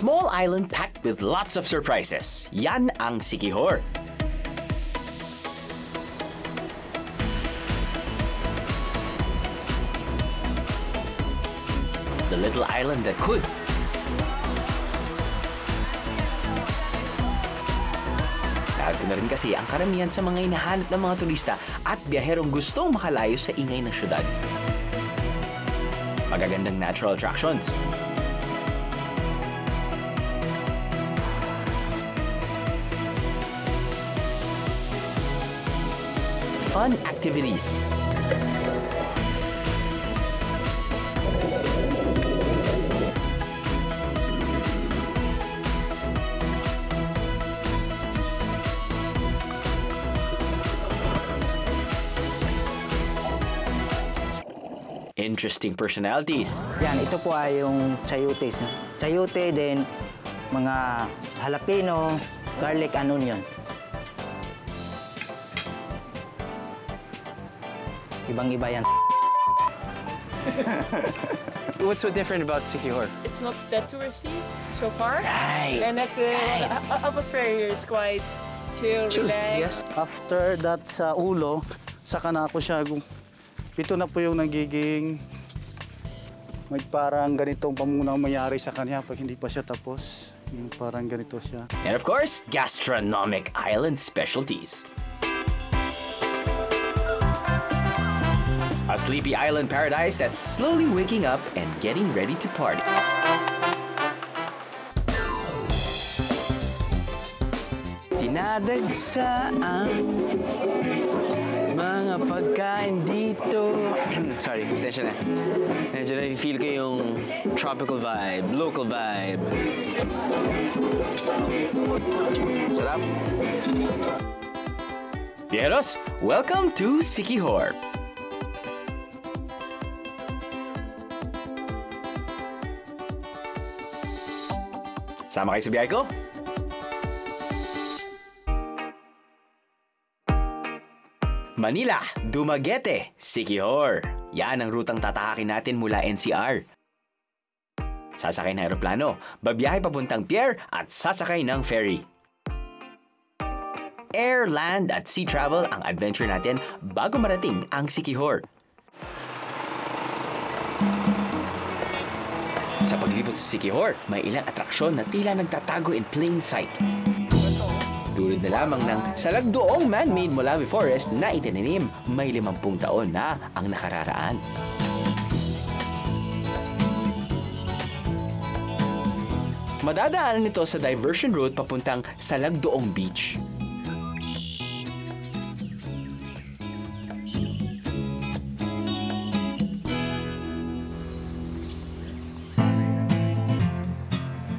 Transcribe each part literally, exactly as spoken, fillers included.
small island packed with lots of surprises. Yan ang Siquijor. The little island that could. Dahil na rin kasi ang karamihan sa mga hinahanap ng mga turista at biyaherong gustong makalayo sa ingay ng syudad. Magagandang natural attractions. Fun activities. Interesting personalities. Yan, ito po ay yung chayotes. Chayote, then mga jalapeno, garlic, and onion. Ibang-iba yan. What's so different about Siquijor? It's not that touristy so far. Right. And that the right. atmosphere here is quite chill, chill. relaxed. Yes. After that sa ulo, saka na ako siya. Ito na po yung nagiging may parang ganitong pamunang mayari sa kanya pag hindi pa siya tapos. Yung parang ganito siya. And of course, gastronomic island specialties. A sleepy island paradise that's slowly waking up and getting ready to party. Dinadagsa ang mga pagkain dito. Sorry, pasensya na. Medyo na-feel ko yung tropical vibe, local vibe. Sarap. Biyeros, welcome to Siquijor. Sama kayo sa biyay ko? Manila, Dumaguete, Siquijor. Yan ang rutang tatahakin natin mula N C R. Sasakay ng aeroplano, babiyahe papuntang Pierre at sasakay ng ferry. Air, land at sea travel ang adventure natin bago marating ang Siquijor. Sa paglibot sa Siquijor, may ilang atraksyon na tila nagtatago in plain sight. Tulad na lamang ng salagdoong man-made Mulawi Forest na itinanim, may limampung taon na ang nakararaan. Madadaanan nito sa diversion road papuntang Salagdoong Beach.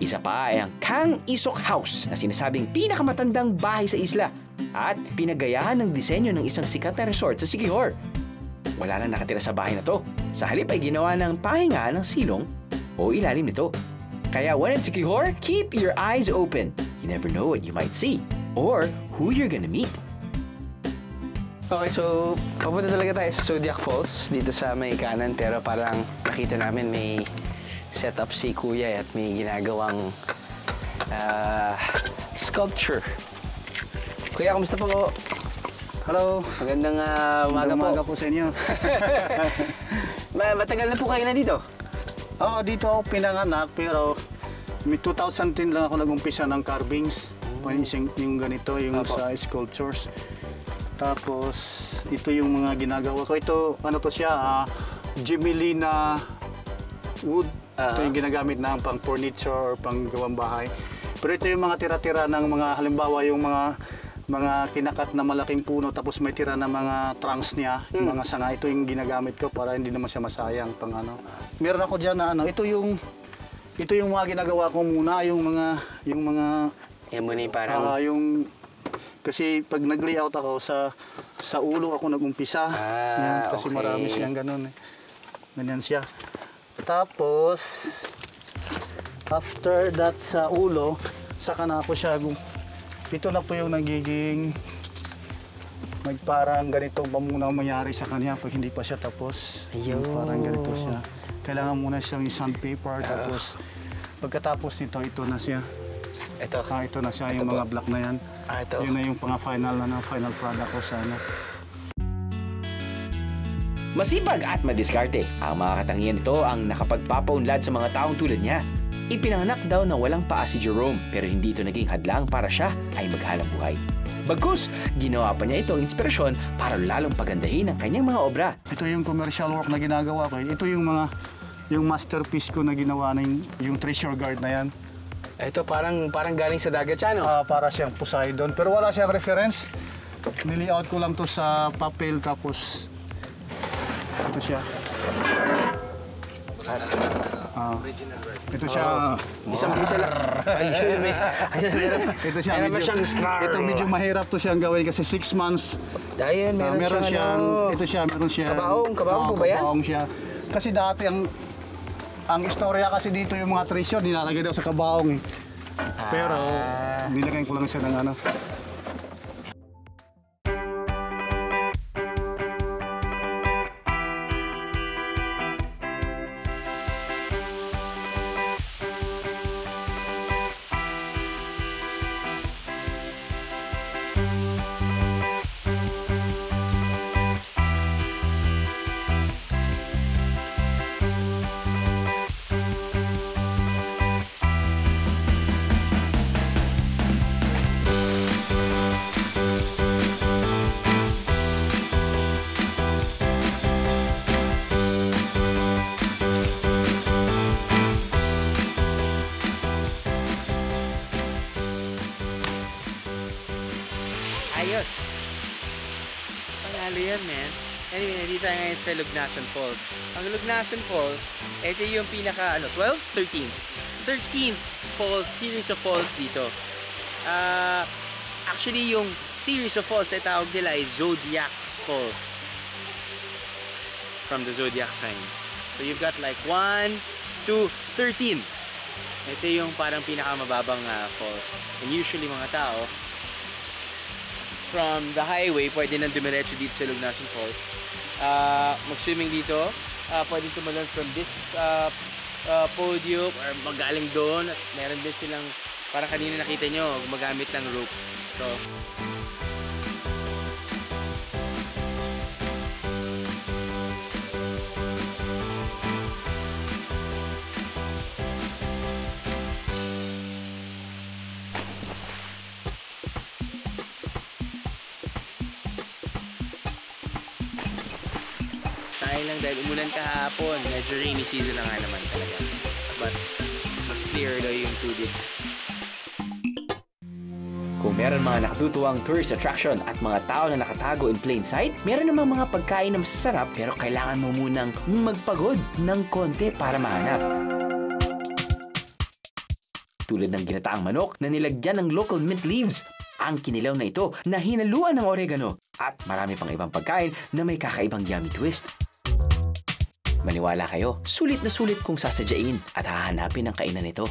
Isa pa ay ang Kang Isok House na sinasabing pinakamatandang bahay sa isla at pinagayahan ng disenyo ng isang sikat na resort sa Siquijor. Wala nang nakatira sa bahay na to. Sa halip ay ginawa ng pahinga ng silong o ilalim nito. Kaya when in Siquijor, keep your eyes open. You never know what you might see or who you're gonna meet. Okay, so papunta talaga tayo sa Zodiac Falls dito sa may kanan pero parang nakita namin may set up si Kuya at may ginagawang uh, sculpture. Kuya, kumusta po? Hello. Magandang uh, umaga, umaga po. po sa inyo. Matagal na po kayo na dito? Oo, dito ako pinanganak pero may two thousand ten lang ako nag-umpisa ng carvings. Mm. Yung ganito, yung Apo. sa sculptures. Tapos, ito yung mga ginagawa ko. Ito, ano to siya, uh, Jimilina wood. Uh-huh. Ito yung ginagamit na pang furniture or pang gawang bahay. Pero ito yung mga tira-tira ng mga, halimbawa yung mga mga kinakat na malaking puno tapos may tira na mga trunks niya, mm. mga sanga. Ito yung ginagamit ko para hindi naman siya masayang pang ano. Meron ako dyan na ano, ito yung ito yung mga ginagawa ko muna, yung mga yung mga yan muna yung parang uh, yung kasi pag nag-layout ako sa sa ulo ako nag-umpisa. Ah, yan, kasi okay. marami siyang ganun eh. Ganyan siya. Tapos, after that sa ulo, saka na ako siya. Ito na po yung nagiging may parang ganito ba muna mayari sa kanya pag hindi pa siya tapos. Ayun. Parang ganito siya. Kailangan muna siyang sandpaper, uh. tapos Pagkatapos nito, ito na siya. Ito? Ah, ito na siya, ito yung po. Mga black na yan. Ah, ito? Yun na yung pang-final na final product ko sana. Masibag at madiskarte, ang mga katangian nito ang nakapagpapaunlad sa mga taong tulad niya. Ipinanganak daw na walang paa si Jerome, pero hindi ito naging hadlang para siya ay maghalang buhay. Bagkus, ginawa pa niya itong inspirasyon para lalong pagandahin ang kanyang mga obra. Ito yung commercial work na ginagawa ko. Ito yung mga yung masterpiece ko na ginawa ng yung treasure guard na yan. Ito parang parang galing sa dagat siya, no? Uh, para siyang Poseidon, pero wala siyang reference. Nili-out ko lang to sa papel tapos ito siya. Ah. Ito siya. Oh. Isang isa lang. Ayun eh. Ito siya. Medyo, ito medyo mahirap to siyang gawin kasi six months. Dahil meron, uh, meron siyang, siyang ito siya, meron siyang kabaong, kabaong po ba yan? Kabaong siya. Kasi dati ang ang istorya kasi dito yung mga treasure nilalagay daw sa kabaong. Eh. Pero ah. nilagay ko lang siya ng ano. Sa Lugnason Falls. Ang Lugnason Falls, ito yung pinaka ano, twelve, thirteen. thirteenth falls, series of falls dito. Uh, actually yung series of falls ay tawag nila ay Zodiac Falls. From the Zodiac signs. So you've got like one, two, thirteen. Ito yung parang pinakamababang uh, falls. And usually mga tao from the highway pwede nang dumiretso dito sa Lugnason Falls. Uh, mag-swimming dito, uh, pwede tumalon from this uh, uh, podium or magaling doon at meron din silang, parang kanina nakita nyo, magamit ng rope. So, dahil umulan kahapon, medyo rainy season na nga naman talaga. But, mas clear daw yung tubig. Kung meron mga nakatutuwang tourist attraction at mga tao na nakatago in plain sight, meron namang mga pagkain na masasarap pero kailangan mo munang magpagod ng konti para mahanap. Tulad ng ginataang manok na nilagyan ng local mint leaves, ang kinilaw na ito na hinaluan ng oregano at marami pang ibang pagkain na may kakaibang yummy twist. Maniwala kayo, sulit na sulit kung sasadyain at hahanapin ang kainan nito.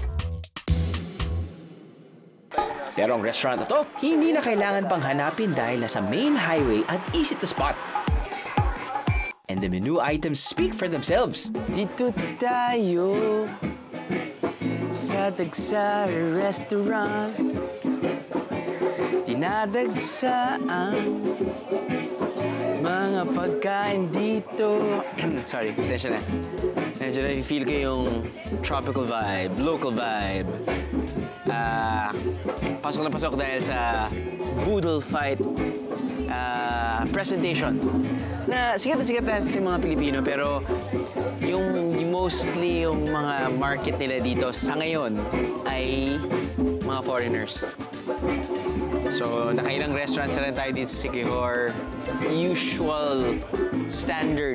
Pero ang restaurant na to, hindi na kailangan pang hanapin dahil nasa main highway at easy to spot. And the menu items speak for themselves. Dito tayo sa Dagsari Restaurant. Dinadagsaan mga pagkain dito. Sorry, sensya na. Medyo na-feel ko yung tropical vibe, local vibe. Uh, pasok na pasok dahil sa Boodle Fight uh, presentation. Na sikat na sikat na sa mga Pilipino, pero yung mostly yung mga market nila dito sa ngayon ay mga foreigners. So, nakailang restaurants na rin tayo dito sa Siquijor. Usual standard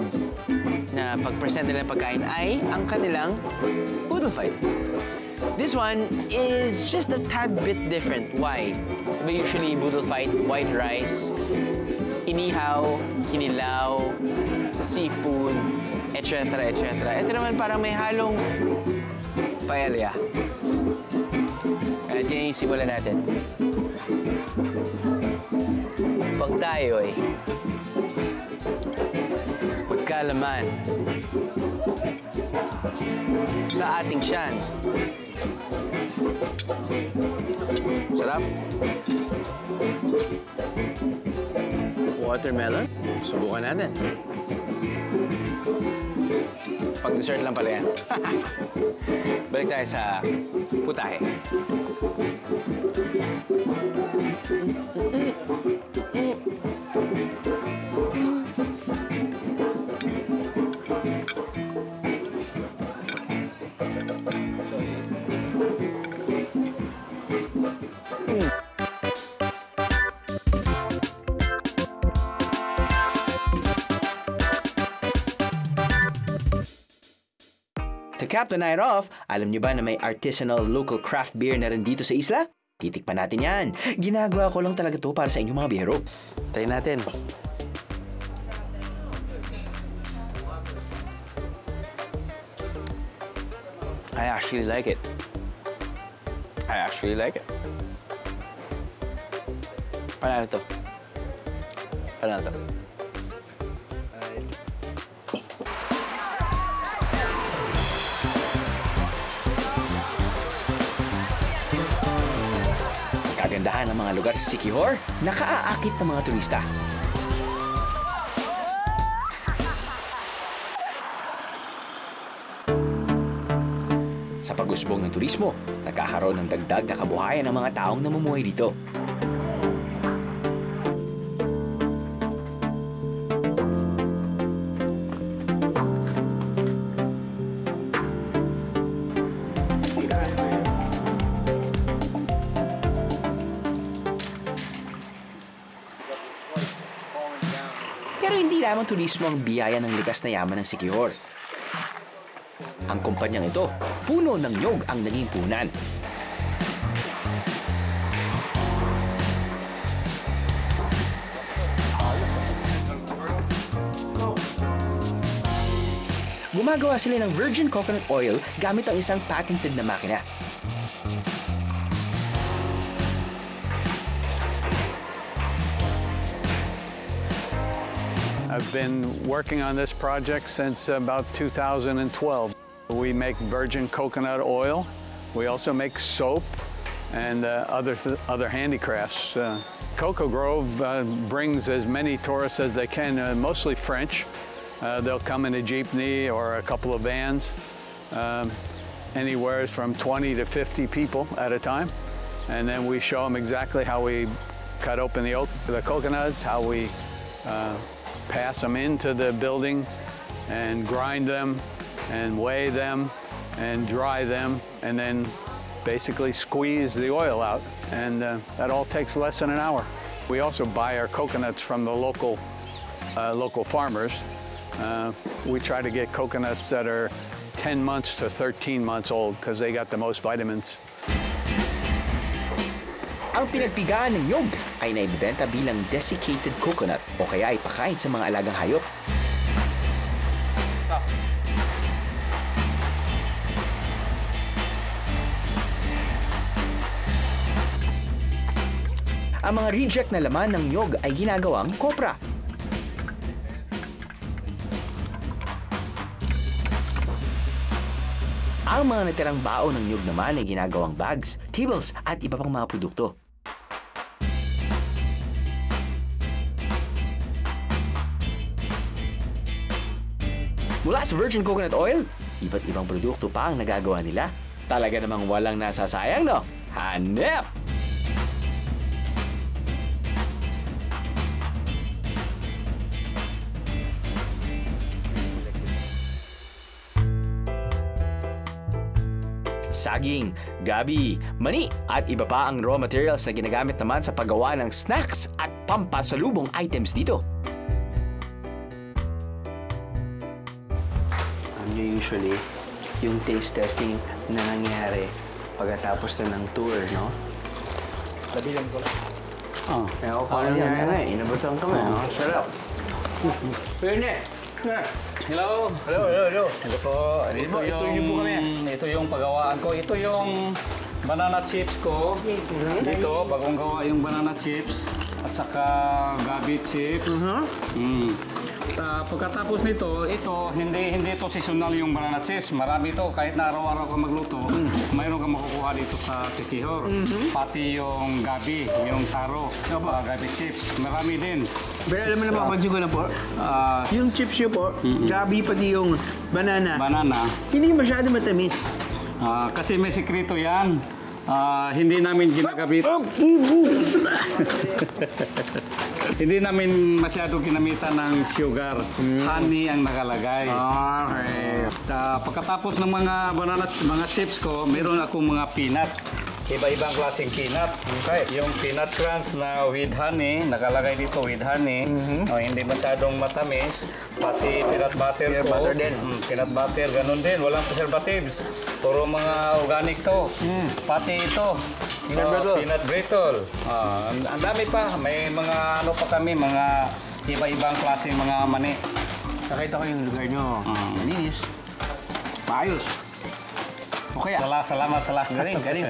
na pag-present nila ng pagkain ay ang kanilang Boodle Fight. This one is just a tad bit different. Why? But usually, Boodle Fight, white rice, inihaw, kinilaw, seafood, et cetera et cetera. Ito naman parang may halong paella. At yan yung simulan natin. Pag tayo ay magkalaman sa ating tiyan, Sarap. Watermelon. Subukan natin. Pag-dessert lang pala yan. Balik tayo sa putahe. To cap the night off, alam niyo ba na may artisanal local craft beer na rin dito sa isla? Titikpan natin yan. Ginagawa ko lang talaga to para sa inyong mga biyero. Try natin. I actually like it. I actually like it. Paano to? Paano to? Kagandahan ng mga lugar sa Siquijor, nakaaakit ng mga turista. Sa pag-usbong ng turismo, nagkakaroon ng dagdag na kabuhayan ng mga taong namumuhay dito. Pero hindi lamang turismo ang biyaya ng likas na yaman ng Siquijor. Ang kumpanyang ito, puno ng nyog ang naging punan. Gumagawa sila ng virgin coconut oil gamit ang isang patented na makina. I've been working on this project since about two thousand twelve. We make virgin coconut oil. We also make soap and uh, other, other handicrafts. Uh, Cocoa Grove uh, brings as many tourists as they can, uh, mostly French. Uh, they'll come in a jeepney or a couple of vans, um, anywhere from twenty to fifty people at a time. And then we show them exactly how we cut open the, the coconuts, how we uh, pass them into the building and grind them and weigh them and dry them and then basically squeeze the oil out, and uh, that all takes less than an hour. We also buy our coconuts from the local uh, local farmers. Uh, we try to get coconuts that are ten months to thirteen months old because they got the most vitamins. Ang pinagpigaan ng nyog ay naibibenta bilang desiccated coconut o kaya ay pakain sa mga alagang hayop. Ang mga reject na laman ng nyog ay ginagawang kopra. Ang mga natirang baon ng nyog naman ay ginagawang bags, tables at iba pang mga produkto. Mula sa virgin coconut oil, iba't ibang produkto pa ang nagagawa nila. Talaga namang walang nasasayang, no? Hanep! Saging, gabi, mani, at iba pa ang raw materials na ginagamit naman sa paggawa ng snacks at pampasalubong items dito. Usually, yung taste testing na nangyari pagkatapos na ng tour, no? Tabilon ko lang. Oh, eh, ako pa rin yan eh. Inabutan kami. Oh, sarap. Perne! Hello! Hello, hello, hello. Hello po. Ito, ito yung, ito yung pagawaan ko. Ito yung banana chips ko. Dito, bagong gawa yung banana chips at saka gabi chips. Mm. Uh, pagkatapos nito, ito, hindi hindi ito seasonal yung banana chips. Marami ito. Kahit na araw-araw ka magluto, mm. mayroon ka makukuha dito sa Siquijor. Mm -hmm. Pati yung gabi, yung taro, uh, gabi chips. Marami din. Pero alam mo na mapansin ko lang po, uh, yung chips yun po, mm -mm. gabi pati yung banana, banana. hindi masyado matamis. Uh, kasi may sikrito yan. Uh, hindi namin ginagamit. Hindi namin masyado ginamitan ng sugar. Mm. Honey ang nakalagay. Okay. Uh, pagkatapos ng mga banana mga chips ko, meron akong mga peanut. Iba-ibang klaseng peanut. Okay. Yung peanut crunch na with honey, nakalagay dito with honey. Mm-hmm. Uh, hindi masyadong matamis. Pati peanut butter ko. Butter din. Mm, peanut butter, ganun din. Walang preservatives. Puro mga organic to. Mm. Pati ito. Peanut brittle. Peanut brittle. Uh, ang dami pa. May mga ano pa kami, mga iba-ibang klaseng mga mani. Nakita ko yung lugar nyo. Mm. Maninis. Maayos. Okay. Sala, salamat, salamat. Galing, galing.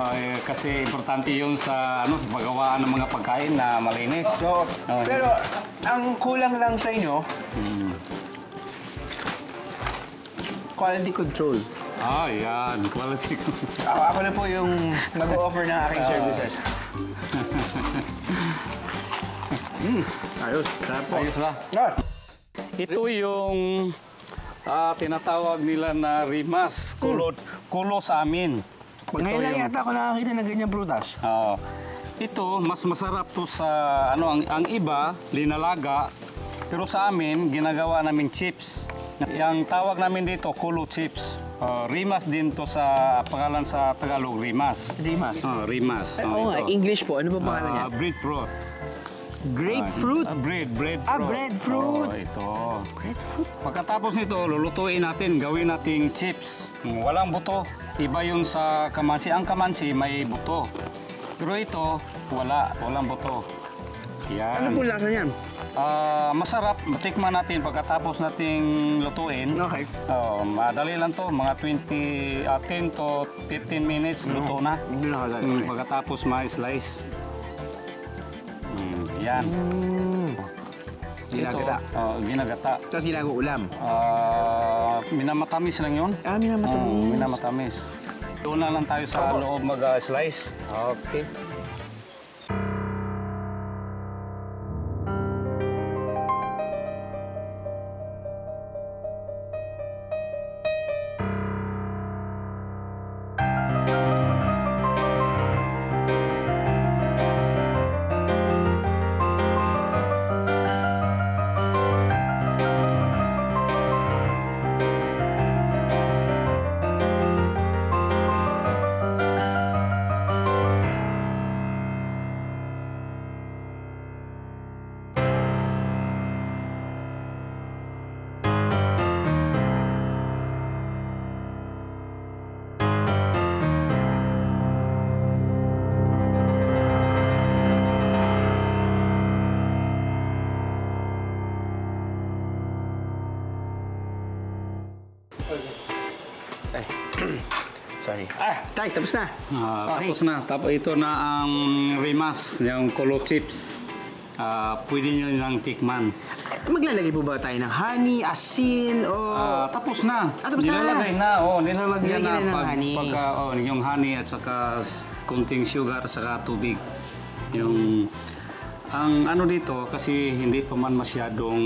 Uh, kasi importante yun sa ano, pagawaan ng mga pagkain na malinis. So, uh, pero ang kulang lang sa inyo, mm. quality control. Ah, yan. Quality control. Ako, ako na po yung mag-offer ng aking uh, services. mm, ayos. Tapos. Ayos na. Ah. Ito yung... Ah, tinatawag nila na rimas, kulo, kulo sa amin. Ngayon lang yata ako nakakita ng ganyang prutas. Oo. Ito, mas masarap to sa, ano, ang, ang iba, linalaga. Pero sa amin, ginagawa namin chips. Ang tawag namin dito, kulo chips. Uh, rimas din to sa, pangalan sa Tagalog, rimas. Rimas? Oo, uh, rimas. Oo nga, English po. Ano ba pangalan niya? Uh, breadfruit. Grapefruit? Uh, bread, breadfruit. Ah, breadfruit. Oh, ito. Breadfruit? Pagkatapos nito, lulutuin natin, gawin nating chips. Walang buto. Iba yun sa kamansi. Ang kamansi may buto. Pero ito, wala. Walang buto. Yan. Ano po lasa niyan? Uh, masarap. Matikman natin pagkatapos nating lutuin. Okay. Uh, madali lang to. Mga twenty, uh, ten to fifteen minutes luto na. Mm, pagkatapos ma-slice. Yan. Mm. Ginagata. Uh, ginagata. Tapos ginago ulam. Uh, minamatamis lang yun. Ah, minamatamis. Um, minamatamis. Doon na lang tayo sa Opo. loob mag-slice. Uh, okay. Sorry. Ah, tay, tapos na. Uh, okay. Tapos na. Tapos ito na ang rimas, yung kulo chips. Uh, pwede nyo nilang tikman. Maglalagay po ba tayo ng honey, asin, o... Uh, tapos na. Ah, tapos nilalagay na. na. Oh, nilalagay na, na pag, honey. Pag, uh, oh, yung honey at saka kunting sugar, saka tubig. Yung... Ang ano dito, kasi hindi pa man masyadong...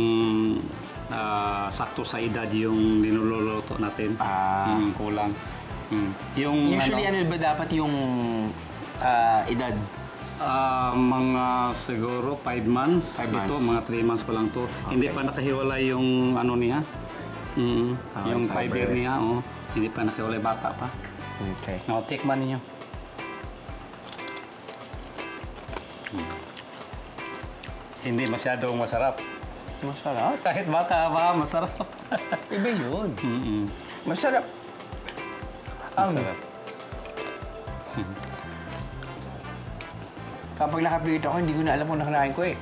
Uh, sakto sa edad yung niluluto natin. Ah. Mm, kulang. Mm. Yung, Usually, ano, ano ba dapat yung uh, edad? Uh, mga siguro five months. Five ito, months. Mga three months pa lang to. Okay. Hindi pa nakahiwalay yung ano niya. Mm, okay. Yung fiber okay. niya. Oh. Hindi pa nakahiwalay, bata pa. Okay. No, tikman niyo. Mm. Hindi masyadong masarap. Masarap. Kahit baka ba, masarap. Iba yun. Mm -mm. Masarap. Masarap. Um, kapag nakapilito ako, hindi ko na alam kung nakanain ko eh.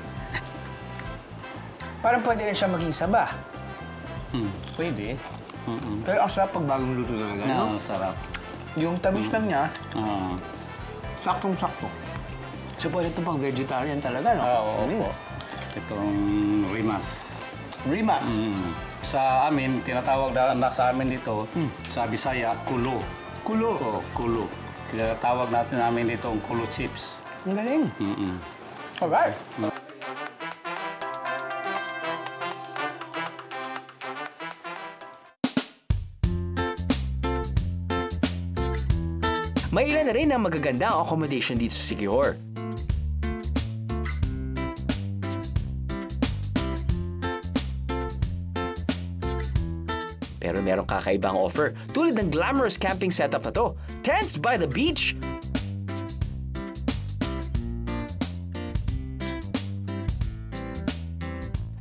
Parang pwede rin siya maging saba. Mm. Pwede. Mm -mm. Pero ang sarap pag bagong luto talaga. No, ang sarap. Yung tamis mm. lang niya, uh. saktong-sakto. So pwede ito pang vegetarian talaga, no? Oo, uh, mm. opo. Itong rimas. rimak. Mm. Sa amin, tinatawag na sa amin dito, mm. sa Bisaya, kulo. Kulo? O, kulo. Tinatawag natin namin dito ang kulo chips. Ang galing. Mm -mm. Alright. May ilan na rin ang magaganda ang accommodation dito sa Siquijor. Pero merong kakaibang offer tulad ng glamorous camping setup na to, Tents by the Beach!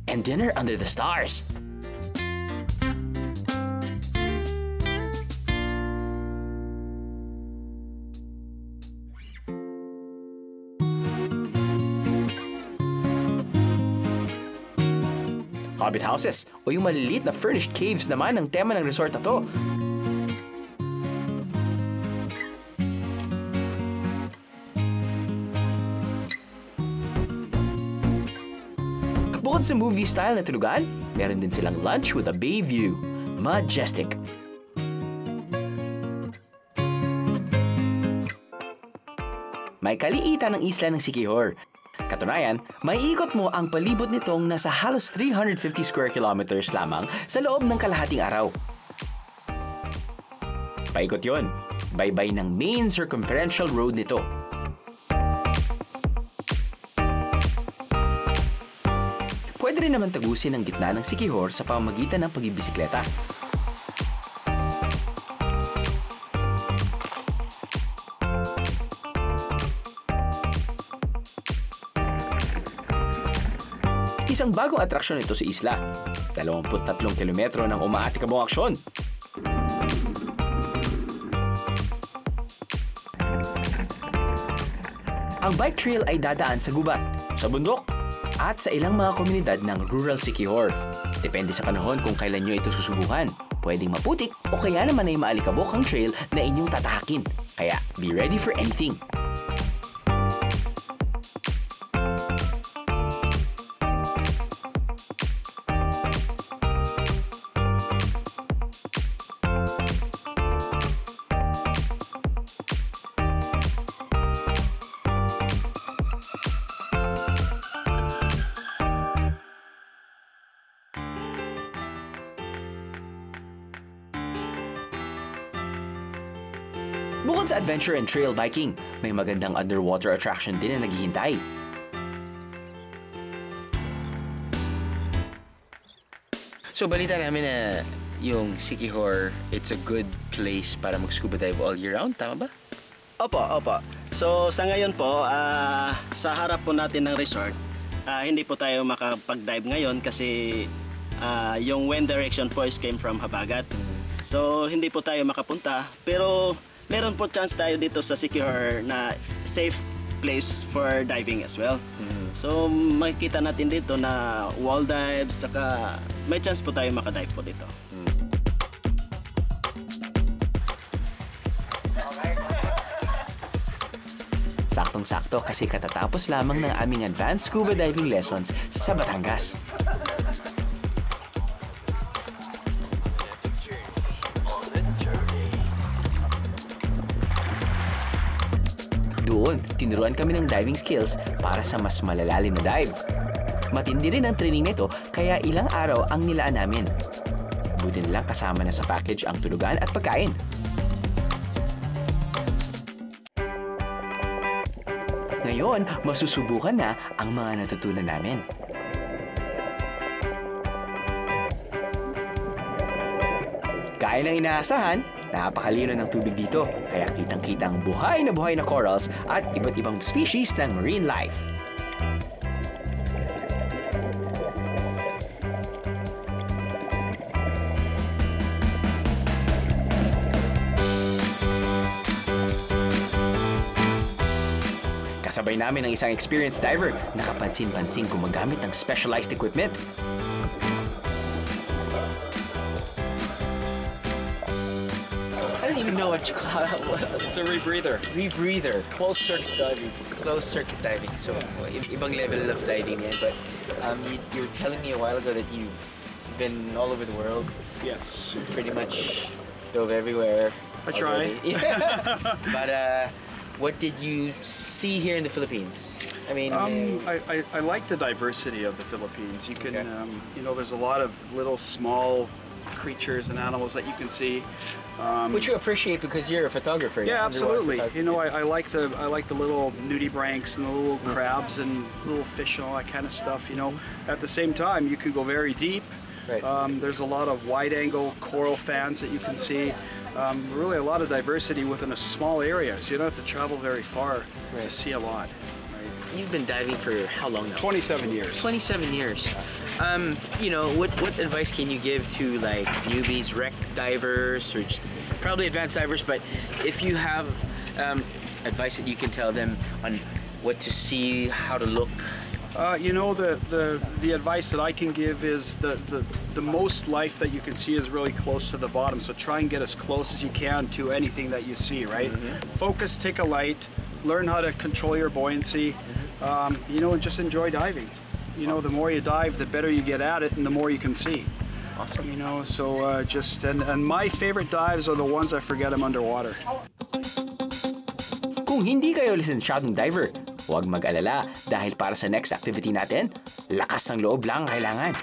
And Dinner Under the Stars! Hobbit houses o yung maliliit na furnished caves naman ang tema ng resort na to. Bukod sa movie-style na tulugan, meron din silang lunch with a bay view. Majestic! May kaliitan ng isla ng Siquijor. Katunayan, may ikot mo ang palibot nitong nasa halos three hundred fifty square kilometers lamang sa loob ng kalahating araw. Paikot yon, baybay ng main circumferential road nito. Pwede rin naman tagusin ang gitna ng Siquijor sa pamamagitan ng pagibisikleta. Isang bagong atraksyon ito sa isla. twenty-three kilometro ng umaatikabong aksyon. Ang bike trail ay dadaan sa gubat, sa bundok, at sa ilang mga komunidad ng rural Siquijor. Depende sa panahon kung kailan nyo ito susubukan. Pwedeng maputik o kaya naman ay maalikabok ang trail na inyong tatahakin. Kaya, be ready for anything. Bukod sa adventure and trail biking, may magandang underwater attraction din na naghihintay. So balita namin na yung Siquijor, it's a good place para mag-scuba dive all year round, tama ba? Opo, opo. So sa ngayon po, uh, sa harap po natin ng resort, uh, hindi po tayo makapag-dive ngayon kasi uh, yung wind direction po is came from Habagat. So hindi po tayo makapunta, pero meron po chance tayo dito sa Siquijor na safe place for diving as well. Mm. So makikita natin dito na wall dives, saka may chance po tayo makadive po dito. Mm. Saktong-sakto kasi katatapos lamang ng aming advanced scuba diving lessons sa Batangas. Doon, tinuruan kami ng diving skills para sa mas malalalim na dive. Matindi rin ang training nito, kaya ilang araw ang nilaan namin. Buti nilang kasama na sa package ang tulugan at pagkain. Ngayon, masusubukan na ang mga natutunan namin. Kaya ng inaasahan, napakalino ng tubig dito, kaya kitang-kitang buhay na buhay na corals at iba't ibang species ng marine life. Kasabay namin ang isang experienced diver na kapansin-pansin gumagamit ng specialized equipment. No, what you call it? It's a rebreather. Rebreather. Close circuit diving. Close circuit diving. So, ibang level of diving yan. But um, you, you were telling me a while ago that you been all over the world. Yes. Pretty much dove everywhere. I try. Yeah. But uh, what did you see here in the Philippines? I mean, um, uh, I, I, I like the diversity of the Philippines. You can, okay. um, you know, there's a lot of little small creatures and animals that you can see, um, which you appreciate because you're a photographer. Yeah, absolutely. Photog you know, I, I like the I like the little nudibranchs and the little mm-hmm. crabs and little fish and all that kind of stuff. You know, at the same time, you can go very deep. Right. Um, there's a lot of wide-angle coral fans that you can see. Um, really, a lot of diversity within a small area, so you don't have to travel very far right. to see a lot. You've been diving for how long now? twenty-seven years. twenty-seven years. Um, you know, what, what advice can you give to like newbies, wreck divers, or just probably advanced divers, but if you have um, advice that you can tell them on what to see, how to look? Uh, you know, the, the, the advice that I can give is the, the, the most life that you can see is really close to the bottom. So try and get as close as you can to anything that you see, right? Mm-hmm. Focus, take a light, learn how to control your buoyancy. Um, you know, and just enjoy diving. You know, the more you dive, the better you get at it and the more you can see. Awesome. You know, so uh, just, and, and my favorite dives are the ones I forget I'm underwater. Kung hindi kayo lisensyadong diver, huwag mag-alala dahil para sa next activity natin, lakas ng loob lang kailangan.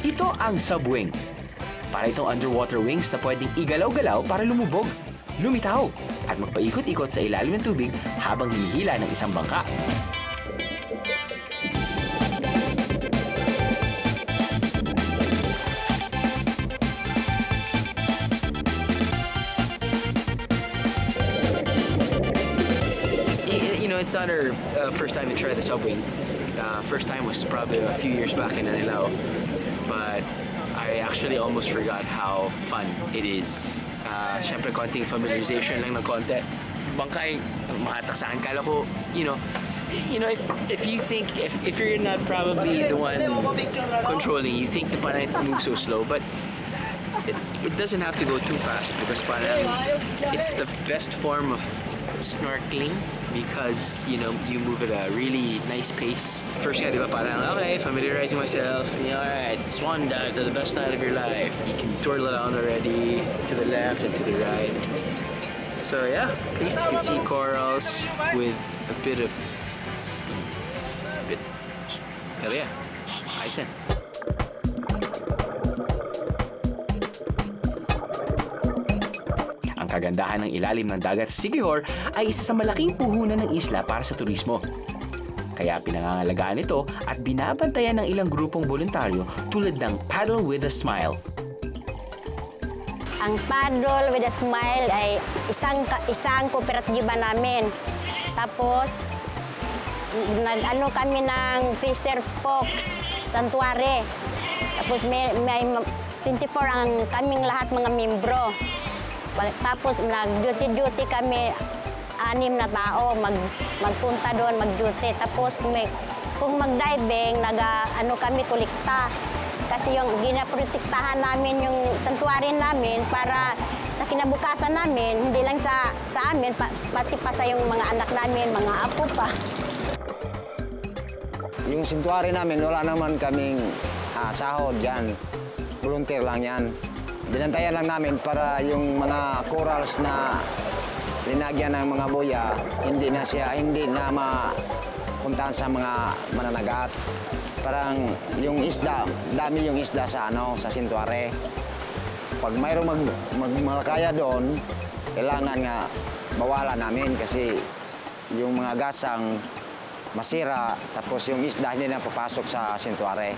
Ito ang subwing. Para itong underwater wings na pwedeng igalaw-galaw para lumubog. Lumitaw at magpaikot-ikot sa ilalim ng tubig habang hinihila ng isang bangka. You know, it's not our uh, first time to try the subwing. Uh, first time was probably a few years back in Anilao, but I actually almost forgot how fun it is. Uh, Siyempre, konting familiarization lang ng konti. Bangkay, mahatak saan. Kala ko, you know, you know, if, if you think, if, if you're not probably the one controlling, you think the panay moves so slow, but it, it doesn't have to go too fast because panay, it's the best form of snorkeling because, you know, you move at a really nice pace. First nga, di ba, parang, okay, familiarizing myself, yeah, alright, swan dive to the best night of your life. You can twirl around already, to the left and to the right. So yeah, at least you can see corals with a bit of speed. A bit, hell yeah, nice in. Kagandahan ng ilalim ng dagat sa Siquijor ay isa sa malaking puhunan ng isla para sa turismo. Kaya pinangangalagaan ito at binabantayan ng ilang grupong voluntaryo tulad ng Paddle with a Smile. Ang Paddle with a Smile ay isang isang kooperatiba namin. Tapos nag-ano kami ng Fisher Fox Santuare. Tapos may, may twenty-four ang kaming lahat mga membro. Tapos nag-duty-duty kami, anim na tao, mag, magpunta doon, mag-duty. Tapos kung, may, kung mag-diving, nag-ano kami kolekta. Kasi yung ginaprotektahan namin yung santuary namin para sa kinabukasan namin, hindi lang sa, sa amin, pa, pati pa sa yung mga anak namin, mga apo pa. Yung santuary namin, wala naman kaming ah, sahod yan. Volunteer lang yan. Binantayan lang namin para yung mga corals na linagyan ng mga boya, hindi na siya, hindi na mapuntahan sa mga mananagat. Parang yung isda, dami yung isda sa ano, sa santuare. Pag mayroong mag, magmalakaya doon, kailangan nga bawalan namin kasi yung mga gasang masira, tapos yung isda hindi na papasok sa santuare.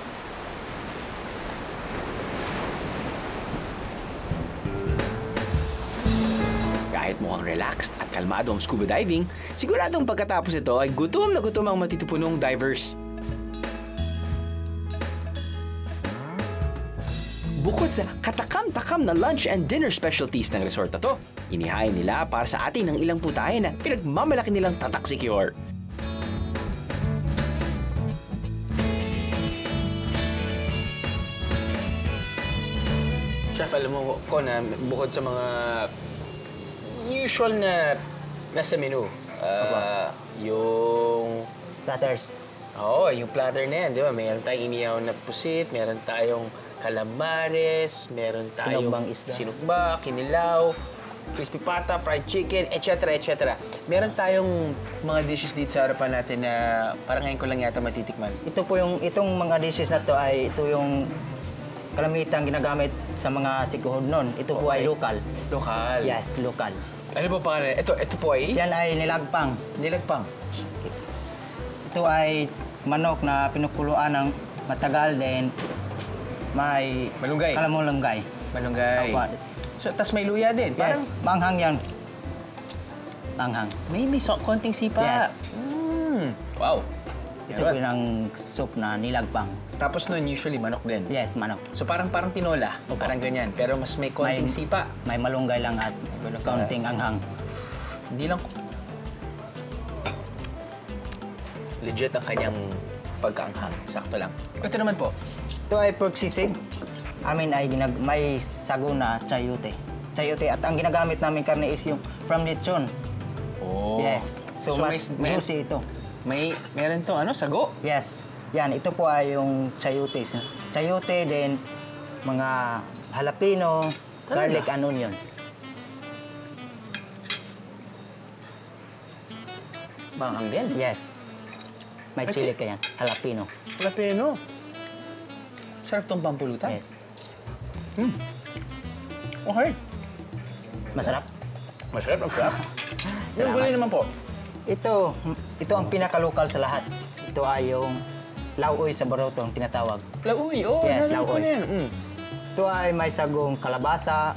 Kahit mukhang relaxed at kalmado ang scuba diving, siguradong pagkatapos ito ay gutom na gutom ang matitupunong divers. Bukod sa katakam-takam na lunch and dinner specialties ng resort na to, inihain nila para sa atin ng ilang putahe na pinagmamalaki nilang tatak Siquijor. Chef, alam mo ko na bukod sa mga usual na nasa menu, uh, yung platters. Oo, yung platter na yan, di ba? Meron tayong iniyaw na pusit, meron tayong calamares, meron tayong sinugba, kinilaw, crispy pata, fried chicken, et cetera et cetera. Meron tayong mga dishes dito sa harapan natin na parang ngayon ko lang yata matitikman. Ito po yung, itong mga dishes na to ay ito yung kalamitang ginagamit sa mga Siquijor noon. Ito okay. po ay local. Local? Yes, local. Ano po pangalan? Ito, ito po ay? Yan ay nilagpang. Nilagpang? Ito ay manok na pinukuluan ng matagal din. May malunggay. Kalamulunggay. Malunggay. Apat. So, tas may luya din. Parang... Yes. Manghang yan. Manghang. May may so konting sipa. Yes. Mm. Wow. Ito po yung soup na nilagpang. Tapos nun, usually manok din. Yes, manok. So, parang parang tinola. Opo. Parang ganyan. Pero mas may konting may, sipa. May malunggay lang at malunggay. Konting anghang. Hindi lang... Legit ang kanyang pagkaanghang. Sakto lang. Ito naman po. Ito ay pork sisig. Amin ay ginag may saguna chayote. Chayote. At ang ginagamit namin karne is yung from lechon. Oh. Yes. So, so mas may, juicy ito. May meron to ano, sago? Yes. Yan. Ito po ay yung chayote. Chayote din, mga jalapeno, talaga? Garlic and onion. Manghang din? Yes. May chili kaya yan. Jalapeno. Jalapeno? Sarap tong pampulutan. Yes. Mm. Okay. Masarap? Masarap, masarap. Yung gulay naman po? Ito, ito ang pinaka-local sa lahat. Ito ay yung lauoy sa Baroto, ang tinatawag. Lauoy? Oo, oh, yes, lauoy. Mm. Ito ay may sagong kalabasa,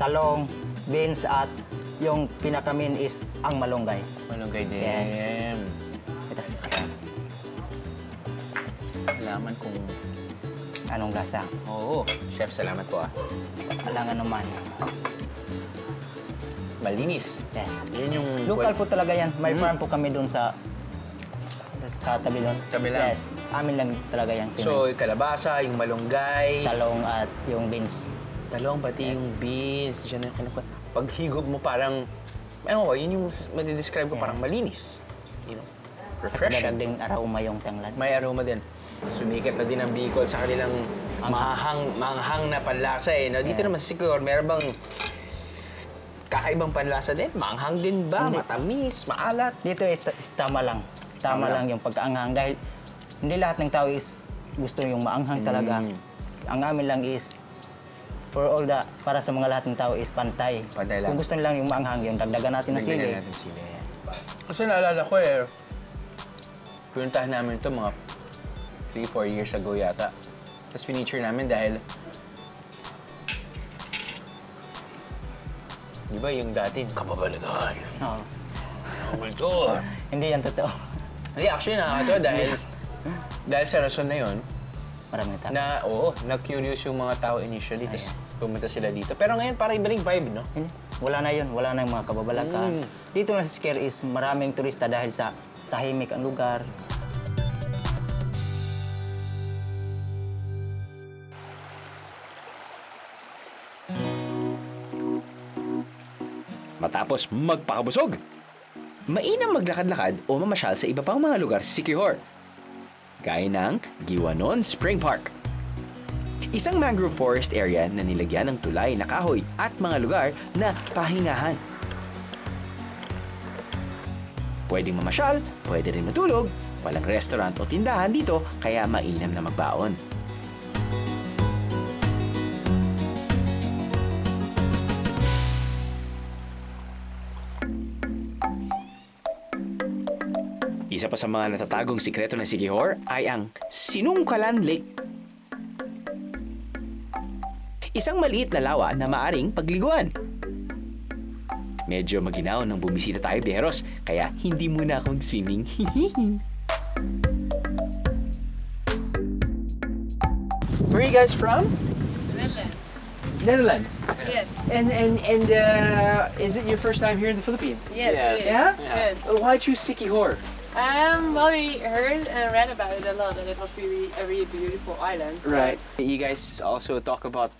talong, beans, at yung pinakamin is ang malunggay. Malunggay din. Yes. Ito. Alaman kung... Anong lasa? Oo. Chef, salamat po ah. Alangan naman. Malinis. Yes. Yun yung... Local po talaga yan. May mm. farm po kami doon sa... Sa Tabilon. Tabilon? Yes. Amin lang talaga yan. Pinay. So, yung kalabasa, yung malunggay... Talong at yung beans. Talong, pati yes. yung beans. Diyan yung kanakot. Pag higop mo parang... Ewan ko, yun yung madidescribe ko yes. parang malinis. You know, refreshing. At daragding aroma yung tanglad. May aroma din. Sumikat na din ang Bicol sa kanilang mahang, manghang na panlasa eh. No, dito yes. naman sa Siquijor, meron bang kakaibang panlasa din? Manghang din ba? Hindi. Matamis? Maalat? Dito ito, is tama lang. Tama lang yung pagkaanghang dahil hindi lahat ng tao is gusto yung maanghang mm. talaga. Ang amin lang is for all the, para sa mga lahat ng tao is pantay. Pantay lang. Kung gusto nilang yung maanghang yun, dagdagan natin ng sili. Dagdagan natin sili. Yes. Kasi naalala ko eh, pinuntahan namin ito mga three four years ago yata. Tapos finiture namin dahil... Di ba yung dati, kababalagan. Oo. Oh. Kultur. Hindi yan totoo. Hindi, actually nakakatawa dahil... dahil sa rason na yun... Maraming tao. Na, oo, na-curious yung mga tao initially. Oh, yes. Tapos pumunta sila dito. Pero ngayon, parang ibaling vibe, no? Hmm. Wala na yun. Wala na yung mga kababalagan. Mm. Dito na sa Siquijor is maraming turista dahil sa tahimik ang lugar. Matapos magpakabusog, mainam maglakad-lakad o mamasyal sa iba pang mga lugar sa Siquijor. Gaya ng Giwanon Spring Park. Isang mangrove forest area na nilagyan ng tulay na kahoy at mga lugar na pahingahan. Pwedeng mamasyal, pwede rin matulog, walang restaurant o tindahan dito kaya mainam na magbaon. Isa pa sa mga natatagong sikreto ng Siquijor ay ang Sinungkalan Lake. Isang maliit na lawa na maaring pagliguan. Medyo maginaw nang bumisita tayo, Biheros, kaya hindi muna akong swimming. Where are you guys from? The Netherlands. Netherlands? Yes. And and and uh, is it your first time here in the Philippines? Yes. Yes. Yeah? Yes. Why choose Siquijor? Um, well, we heard and read about it a lot, and it was really a really beautiful island. So. Right. You guys also talk about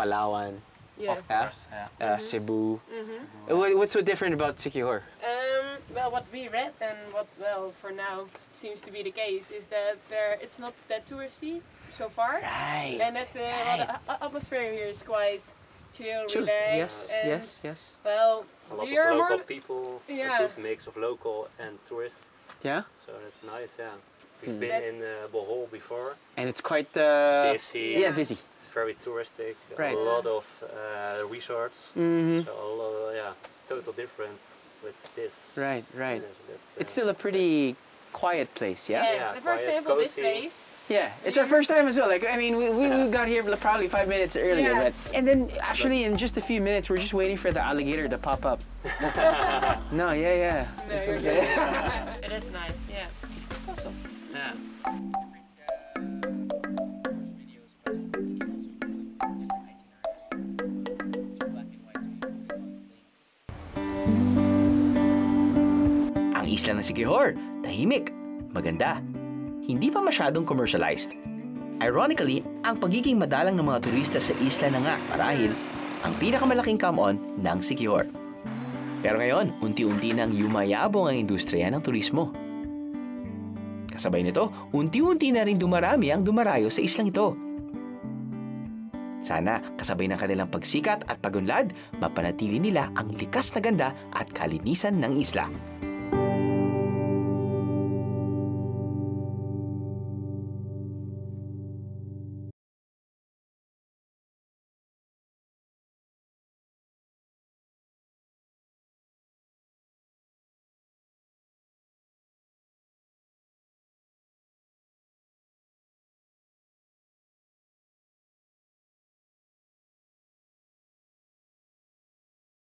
Palawan, yes. of half, course, yeah. uh, mm-hmm. Cebu. Mm-hmm. Cebu. What's so different about Siquijor? Um, well, what we read and what, well, for now seems to be the case is that there it's not that touristy so far. Right. And that uh, right. well, the atmosphere here is quite chill, chill. relaxed. Yes, and, yes, yes. Well, a lot we of local people, yeah. a good mix of local and tourists. Yeah. So that's nice, yeah. We've mm. been that's in uh, Bohol before. And it's quite uh, busy. Yeah, busy. Very touristic, right. a lot of uh, resorts, mm-hmm. so a lot of, yeah, it's total difference with this. Right, right. Yeah, uh, it's still a pretty quiet place, yeah? Yes, yeah, for quiet, example, cozy. This place. Yeah, it's our first time as well. Like, I mean, we, we, yeah. we got here probably five minutes earlier. Yeah. But, and then actually in just a few minutes, we're just waiting for the alligator to pop up. no, yeah, yeah. No, you're good. Yeah. It is nice, yeah. Awesome. Yeah. Isla ng Siquijor, tahimik, maganda, hindi pa masyadong commercialized. Ironically, ang pagiging madalang ng mga turista sa isla na nga marahil ang pinakamalaking come-on ng Siquijor. Pero ngayon, unti-unti nang yumayabong ang industriya ng turismo. Kasabay nito, unti-unti na rin dumarami ang dumarayo sa islang ito. Sana kasabay ng kanilang pagsikat at pagunlad, mapanatili nila ang likas na ganda at kalinisan ng isla.